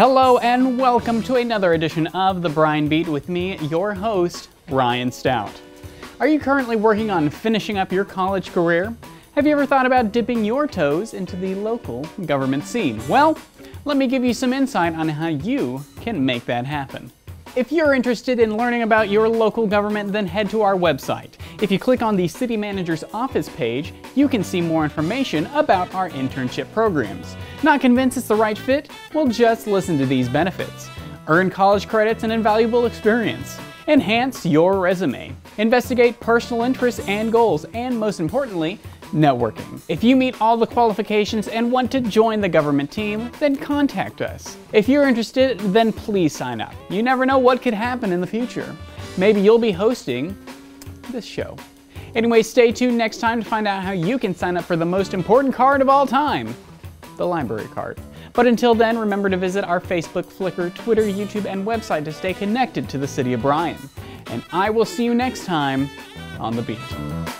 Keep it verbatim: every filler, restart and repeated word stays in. Hello and welcome to another edition of The Bryan Beat with me, your host, Ryan Stout. Are you currently working on finishing up your college career? Have you ever thought about dipping your toes into the local government scene? Well, let me give you some insight on how you can make that happen. If you're interested in learning about your local government, then head to our website. If you click on the City Manager's Office page, you can see more information about our internship programs. Not convinced it's the right fit? Well, just listen to these benefits. Earn college credits and invaluable experience. Enhance your resume. Investigate personal interests and goals, and most importantly, networking. If you meet all the qualifications and want to join the government team, then contact us. If you're interested, then please sign up. You never know what could happen in the future. Maybe you'll be hosting this show. Anyway, stay tuned next time to find out how you can sign up for the most important card of all time, the library card. But until then, remember to visit our Facebook, Flickr, Twitter, YouTube, and website to stay connected to the City of Bryan. And I will see you next time on The Beat.